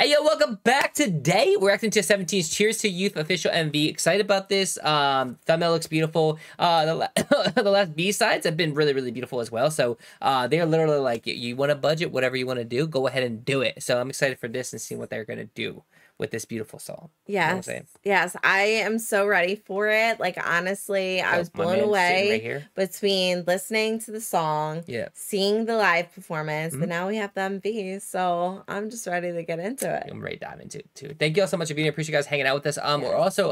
Hey, yo, welcome back. Today we're reacting to Seventeen's Cheers to Youth official MV. Excited about this. Thumbnail looks beautiful. The last B-sides have been really, really beautiful as well. So they're literally like, you want to budget, whatever you want to do, go ahead and do it. So I'm excited for this and seeing what they're going to do with this beautiful song. Yes. You know, yes, I am so ready for it. Like, honestly, I was blown away between listening to the song, seeing the live performance, and now we have the MV. So I'm just ready to get into it. I'm ready to dive into it too. Thank you all so much for being here. Appreciate you guys hanging out with us. We're also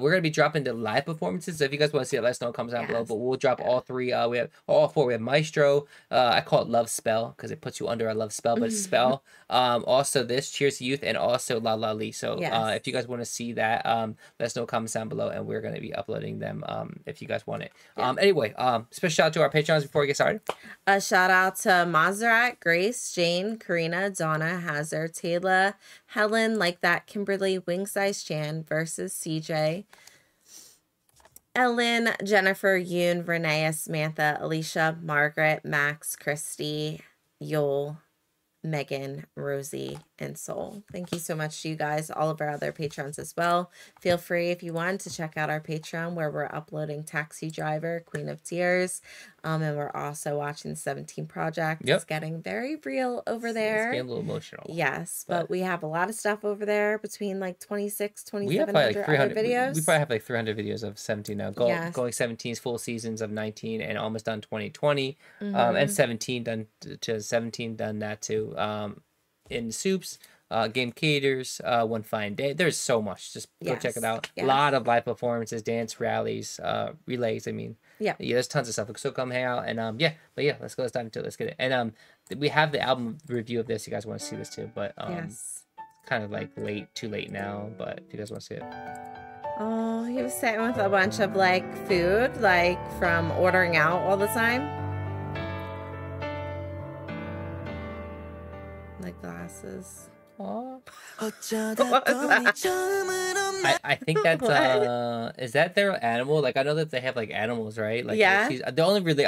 we're gonna be dropping the live performances. So if you guys want to see it, let us know in the comments down below. But we'll drop all three. We have all four. We have Maestro. I call it Love Spell because it puts you under a love spell, but it's spell. Also this Cheers to Youth and also La La. So if you guys want to see that, let us know in the comments down below, and we're going to be uploading them if you guys want it. Anyway, special shout out to our Patreons before we get started. A shout out to Maserat, Grace, Jane, Karina, Donna, Hazard, Taylor, Helen, Like That, Kimberly, Wing Size Chan, Versus CJ, Ellen, Jennifer, Yoon, Renea, Samantha, Alicia, Margaret, Max, Christy, Yol, Megan, Rosie, and Soul. Thank you so much to you guys, all of our other Patrons as well. Feel free, if you want, to check out our Patreon where we're uploading Taxi Driver, Queen of Tears, and we're also watching 17 Project. It's getting very real over there. It's getting a little emotional. Yes, but we have a lot of stuff over there between like 26, 2700 like videos. We probably have like 300 videos of 17 now. Going 17's full seasons of 19 and almost done 2020, and 17 done to 17 done that too. In Soups, Game Caters, One Fine Day. There's so much. Just go check it out. A lot of live performances, dance rallies, relays. I mean, yeah, there's tons of stuff. So come hang out and let's go. Let's dive into it. Let's get it. And we have the album review of this. You guys want to see this too, but kind of like late, too late now. But if you guys want to see it. Oh, he was sitting with a bunch of like food, like from ordering out all the time. Glasses. Oh. I think that's is that their animal? Like, I know that they have like animals, right? Like, the only really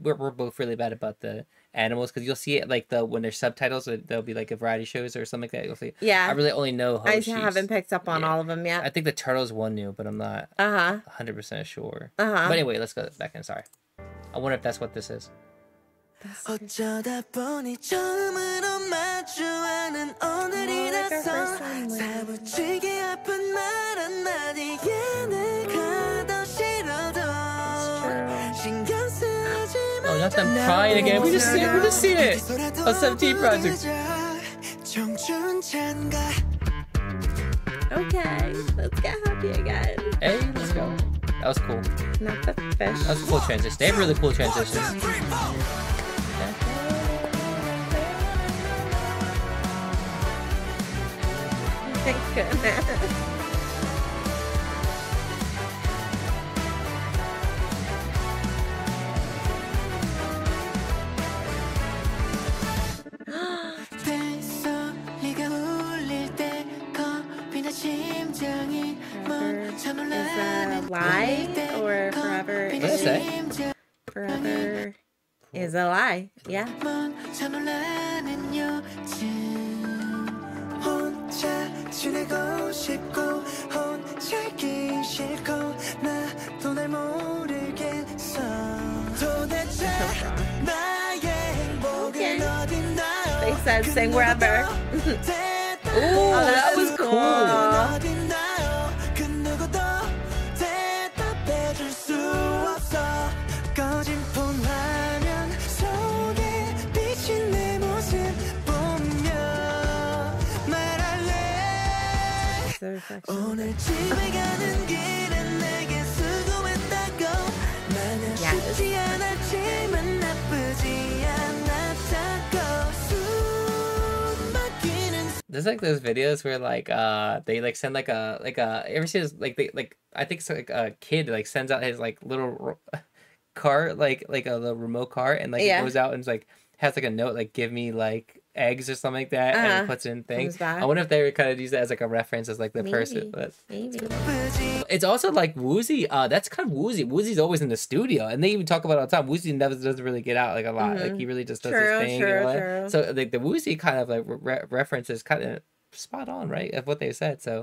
we're both really bad about the animals because you'll see it like when there's subtitles, there'll be like a variety shows or something like that. You'll see. I really only know. Hoshi's. I haven't picked up on all of them yet. I think the turtles one new, but I'm not 100% sure. But anyway, let's go back in. Sorry, I wonder if that's what this is. 어쩌다 보니 처음으로 마주하는 오늘이라서 사무치게 아픈 말 한마디에 내가 더 싫어도 신경 쓰지 마. Oh, not them crying again. We just see it. We just see it. A 17 project. Okay, let's get happy again. Hey, let's go. That was cool. Not the fish. That was a cool transition. They have really cool transitions. Thank goodness. Is lie or forever? What is that? Forever is a lie. They said sing wherever. Oh, that was cool. There's like those videos where like they like send like a ever see this, like they like I think it's like a kid like sends out his like little car like the remote car and like it goes out and it's like has like a note like give me like eggs or something like that, and puts in things. I wonder if they would kind of use that as like a reference as like the person. But maybe. It's also like Woozy. That's kind of Woozy. Woozy's always in the studio, and they even talk about it all the time. Woozy never doesn't really get out like a lot. Like he really just does his thing. So like the Woozy kind of like reference is kind of spot on, right, of what they said. So.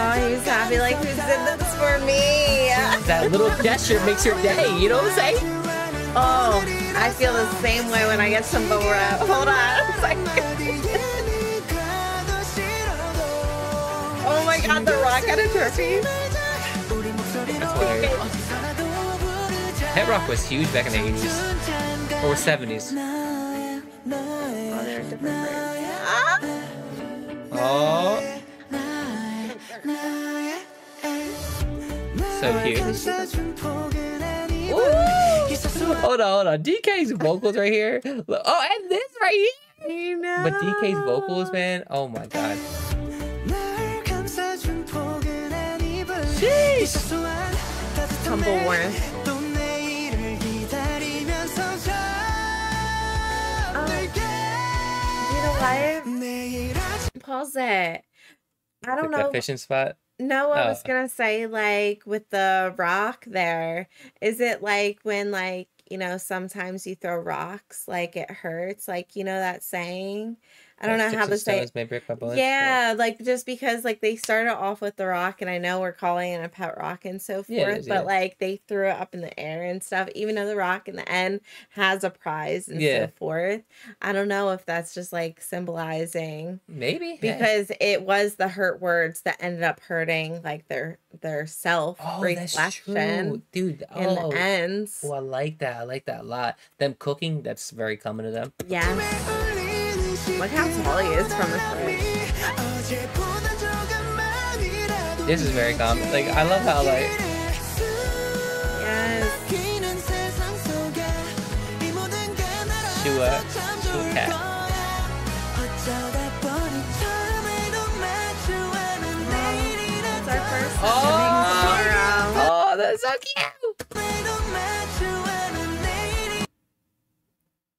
Oh, he's happy like who did this for me. That little gesture makes your day, you know what I'm saying? Oh, I feel the same way when I get some bubble wrap. Hold on. It's like... oh my god, the rock at a turkey. That rock was huge back in the 80s. Or 70s. Oh, they're different grades. Oh. So cute. Ooh. Hold on. DK's vocals right here. Oh, and this right here. But DK's vocals, man. Oh my god. Sheesh. Tumble one. You know what? Pause it. I don't know. That fishing spot. No, I was gonna say, like, with the rock there, is it like when, like, you know, sometimes you throw rocks, like, it hurts, like, you know that saying? I don't know how to say it. Yeah, like, just because, like, they started off with the rock, and I know we're calling it a pet rock and so forth, but, like, they threw it up in the air and stuff, even though the rock in the end has a prize and so forth. I don't know if that's just, like, symbolizing. Maybe. Because it was the hurt words that ended up hurting, like, their self-reflection. Oh, dude. In the ends. Oh, I like that. I like that a lot. Them cooking, that's very common to them. Yeah. Look how tall he is from the front. This is very common. Like, I love how, like... Yes. Shua Cat. That's our first oh, that's so cute!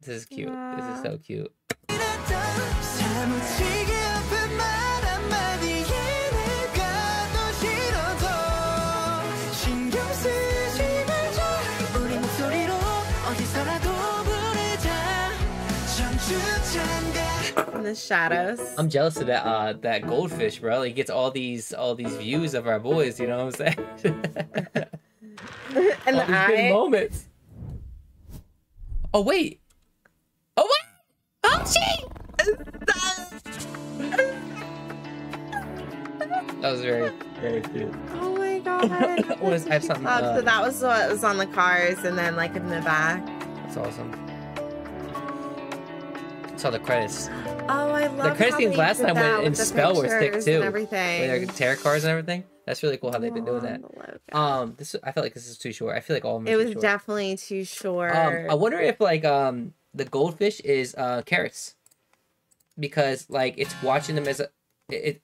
This is cute. This is so cute. In the shadows. I'm jealous of that that goldfish, bro. He gets all these views of our boys, you know what I'm saying? And all the these good moments. Oh wait. Oh wait! Oh shit! That was very, very cute. Oh my god. I have something up. So that was what was on the cars and then like in the back. That's awesome. Saw the credits. Oh, I love the credits things last time went in spell were thick too. And everything. With their tarot cards and everything. That's really cool how they've been doing that. This I felt like this is too short. I feel like all of them. It was definitely too short. I wonder if like the goldfish is carrots. Because like it's watching them as a it's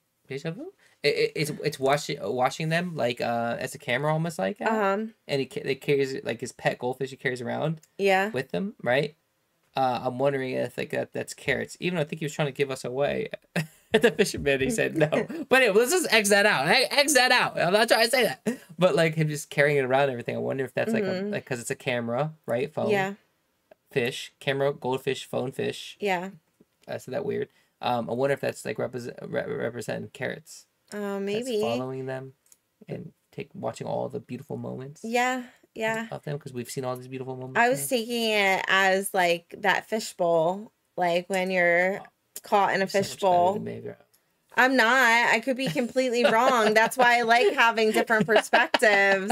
watching them like as a camera almost like and it carries it like his pet goldfish he carries around with them, right? I'm wondering if like that's carrots, even though I think he was trying to give us away at the fisherman. He said no, but anyway, let's just X that out. I'm not trying to say that, but like him just carrying it around and everything. I wonder if that's like because it's a camera, right? Phone, fish, camera, goldfish, phone, fish. Yeah. I said that weird. I wonder if that's like representing carrots. Maybe that's following them and watching all the beautiful moments. Yeah. Of them because we've seen all these beautiful moments. I was taking it as like that fishbowl, like when you're caught in a fishbowl. So I'm not. I could be completely wrong. That's why I like having different perspectives.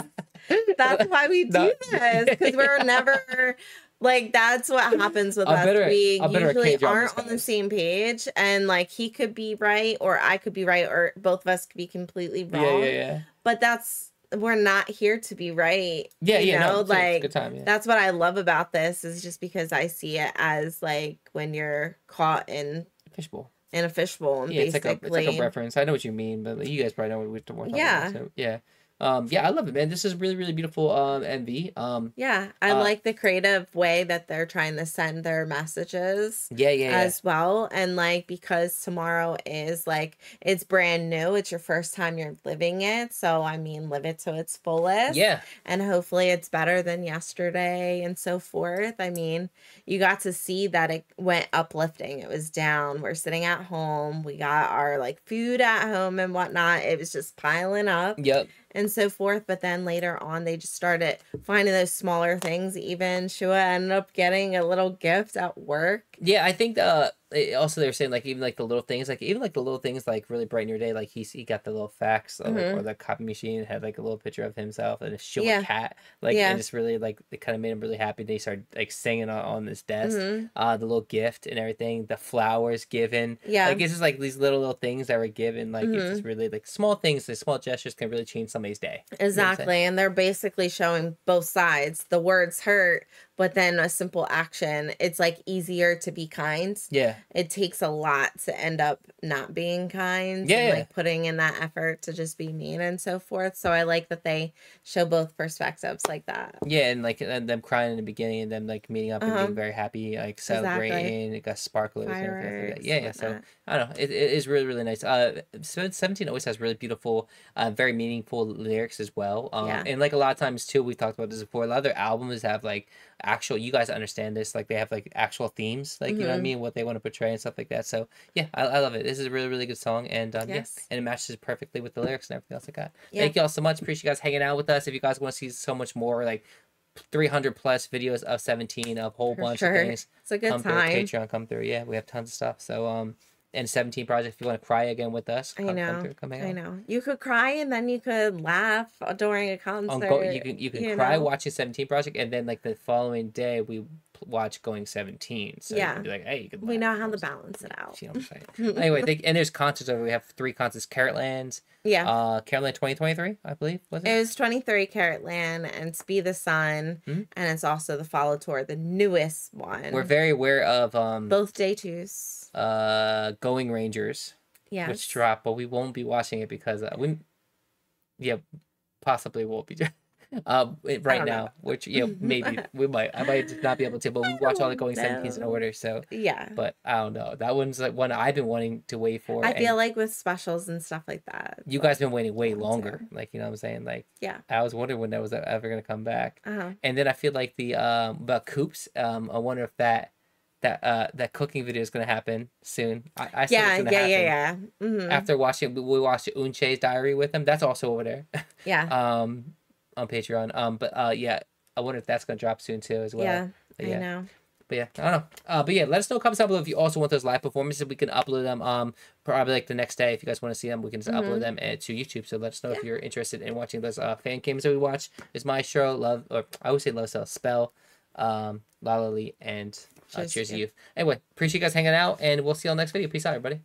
That's why we do this because we're never. Like, that's what happens with us. We usually aren't on the same page. And, like, he could be right or I could be right or both of us could be completely wrong. Yeah. But that's... We're not here to be right. Yeah. No, like, it's a good time, That's what I love about this is just because I see it as, like, when you're caught in... Fishbowl. In a fishbowl, basically. It's like a reference. I know what you mean, but you guys probably know what we're talking about. So, yeah. Yeah, I love it, man. This is really, really beautiful MV. Yeah, I like the creative way that they're trying to send their messages. As well. And like, because tomorrow is like, it's brand new. It's your first time you're living it. So I mean, live it to its fullest. Yeah. And hopefully it's better than yesterday and so forth. I mean, you got to see that it went uplifting. It was down. We're sitting at home. We got our like food at home and whatnot. It was just piling up. Yep. And so forth. But then later on, they just started finding those smaller things. Even Shua ended up getting a little gift at work. Yeah, I think also they were saying, like, even like the little things, like even like the little things, like really brighten your day. Like he got the little fax or the copy machine had like a little picture of himself and a Shua cat. Like, and just really like it kind of made him really happy. They started like singing on this desk, the little gift and everything, the flowers given. Yeah, like it's just like these little things that were given. Like it's just really like small things, the small gestures can really change something. Day. Exactly. And they're basically showing both sides. The words hurt, but then a simple action, it's like easier to be kind. Yeah. It takes a lot to end up not being kind. Yeah. And like putting in that effort to just be mean and so forth. So I like that they show both perspectives like that. Yeah. And like and them crying in the beginning and them like meeting up and being very happy, like celebrating. It got sparklers and like that. Yeah. So I don't know. It is really, really nice. 17 always has really beautiful, very meaningful lyrics as well. And like a lot of times too, we talked about this before, a lot of their albums have like actual, you guys understand this, like they have like actual themes, like you know what I mean, what they want to portray and stuff like that. So yeah, I love it. This is a really, really good song, and and it matches perfectly with the lyrics and everything else I got. Thank you all so much. Appreciate you guys hanging out with us. If you guys want to see so much more, like 300 plus videos of 17, a whole bunch of things, it's a good time. Patreon, come through. Yeah, we have tons of stuff. So and 17 Project, if you want to cry again with us, come hang out. You could cry and then you could laugh during a concert. You can cry watching 17 Project, and then like the following day we watch Going 17. So you can be like, hey, you could laugh. We know how to balance it out. You know what I'm saying? Anyway, and there's concerts over. We have 3 concerts. Caratland. Yeah. Caratland 2023, I believe. Was it? It was 23 Caratland and It's Be the Sun, and it's also the follow tour, the newest one. We're very aware of both day 2s. Going Rangers. Yeah. Which drop, but we won't be watching it because possibly won't be. Right now, which maybe I might just not be able to, but we watch all the Going 17s in order, so yeah. But I don't know, that one's like one I've been wanting to wait for. I feel like with specials and stuff like that, you guys been waiting way longer, like you know what I'm saying, like yeah. I was wondering when that was ever gonna come back, and then I feel like the about Coops, I wonder if that cooking video is gonna happen soon. I think it's gonna happen. After watching, we watched Unche's Diary with him. That's also over there. Yeah. On Patreon. I wonder if that's gonna drop soon too as well. I don't know. Let us know in the comments down below if you also want those live performances. We can upload them probably like the next day. If you guys want to see them, we can just upload them to YouTube. So let us know if you're interested in watching those fan games that we watch. There's Maestro, Love, or I would say Love Cell, Spell, Lolly, and Cheers to Youth. Anyway, appreciate you guys hanging out, and we'll see you on the next video. Peace out, everybody.